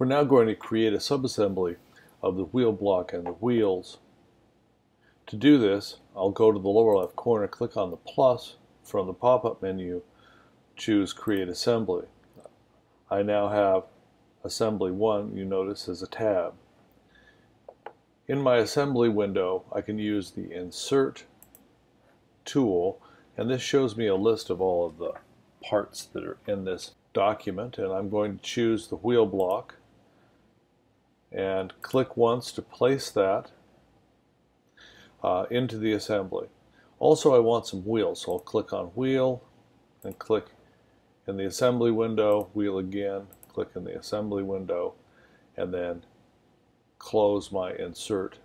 We're now going to create a subassembly of the wheel block and the wheels. To do this, I'll go to the lower left corner, click on the plus from the pop-up menu, choose Create Assembly. I now have Assembly 1, you notice, as a tab. In my assembly window, I can use the Insert tool, and this shows me a list of all of the parts that are in this document, and I'm going to choose the wheel block and click once to place that into the assembly. Also, I want some wheels, so I'll click on Wheel and click in the assembly window, Wheel again, click in the assembly window, and then close my Insert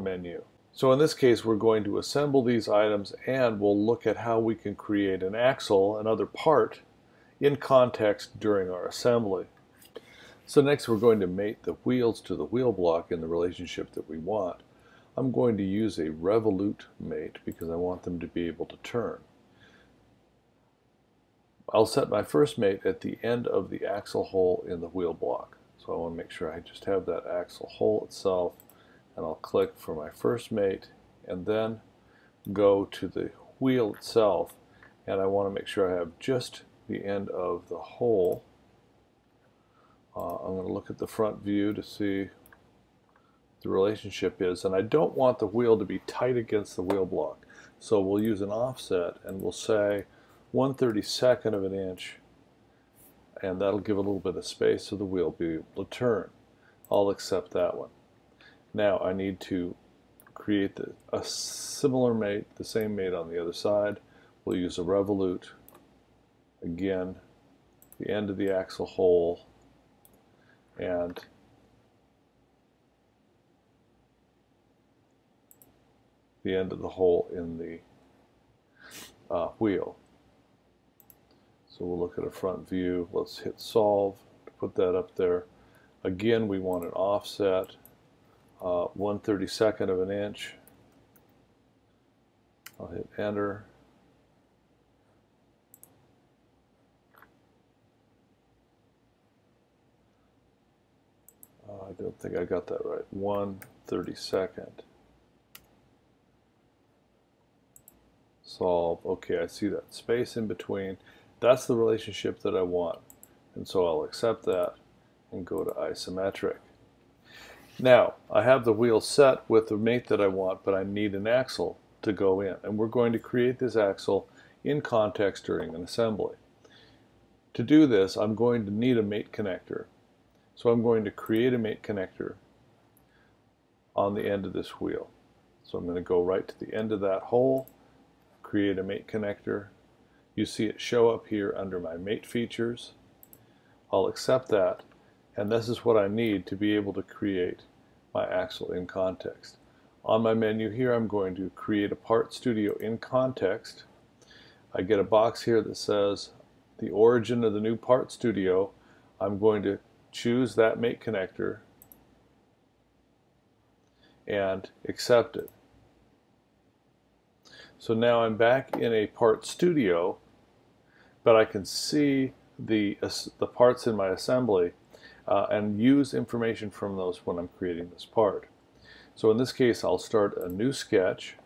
menu. So in this case, we're going to assemble these items, and we'll look at how we can create an axle, another part, in context during our assembly. So next we're going to mate the wheels to the wheel block in the relationship that we want. I'm going to use a revolute mate because I want them to be able to turn. I'll set my first mate at the end of the axle hole in the wheel block. So I want to make sure I just have that axle hole itself, and I'll click for my first mate and then go to the wheel itself, and I want to make sure I have just the end of the hole. I'm going to look at the front view to see the relationship is, and I don't want the wheel to be tight against the wheel block, so we'll use an offset and we'll say 1/32 of an inch, and that'll give a little bit of space so the wheel will be able to turn. I'll accept that one. Now I need to create a similar mate, the same mate on the other side. We'll use a revolute. Again, the end of the axle hole, and the end of the hole in the wheel. So we'll look at a front view. Let's hit solve to put that up there. Again, we want an offset, 1/32 of an inch. I'll hit enter. I don't think I got that right. 1/32. Solve. Okay, I see that space in between. That's the relationship that I want. And so I'll accept that and go to isometric. Now, I have the wheel set with the mate that I want, but I need an axle to go in. And we're going to create this axle in context during an assembly. To do this, I'm going to need a mate connector. So I'm going to create a mate connector on the end of this wheel. So I'm going to go right to the end of that hole, create a mate connector. You see it show up here under my mate features. I'll accept that, and this is what I need to be able to create my axle in context. On my menu here, I'm going to create a part studio in context. I get a box here that says the origin of the new part studio. I'm going to choose that mate connector and accept it. So now I'm back in a part studio, but I can see the parts in my assembly and use information from those when I'm creating this part. So in this case, I'll start a new sketch.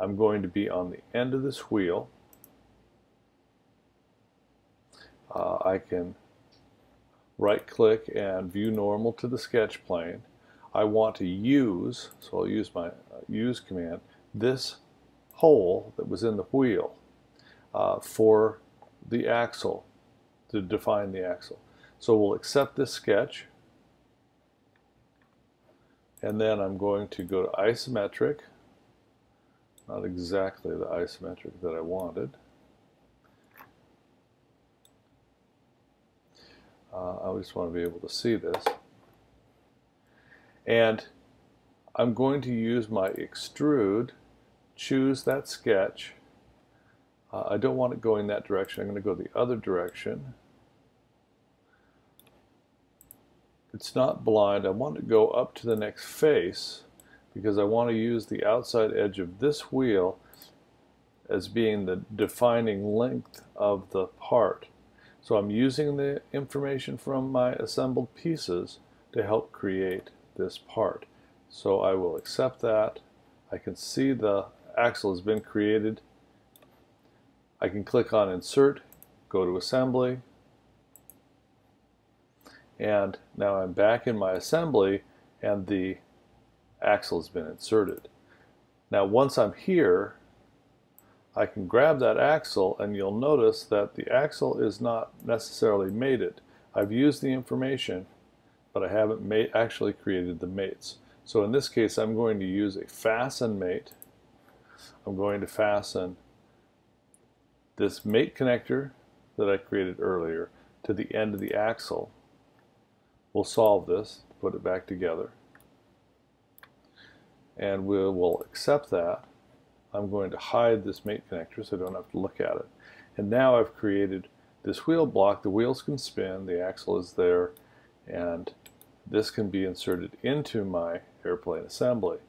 I'm going to be on the end of this wheel. I can right click and view normal to the sketch plane. I want to use, so I'll use my use command, this hole that was in the wheel for the axle, to define the axle. So we'll accept this sketch, and then I'm going to go to isometric, not exactly the isometric that I wanted. I just want to be able to see this, and I'm going to use my extrude, choose that sketch. I don't want it going that direction. I'm going to go the other direction. It's not blind. I want to go up to the next face because I want to use the outside edge of this wheel as being the defining length of the part. So I'm using the information from my assembled pieces to help create this part. So I will accept that. I can see the axle has been created. I can click on Insert, go to Assembly, and now I'm back in my assembly and the axle has been inserted. Now once I'm here, I can grab that axle, and you'll notice that the axle is not necessarily mated. I've used the information, but I haven't actually created the mates. So in this case, I'm going to use a fasten mate. I'm going to fasten this mate connector that I created earlier to the end of the axle. We'll solve this, put it back together, and we will accept that. I'm going to hide this mate connector so I don't have to look at it. And now I've created this wheel block. The wheels can spin, the axle is there, and this can be inserted into my airplane assembly.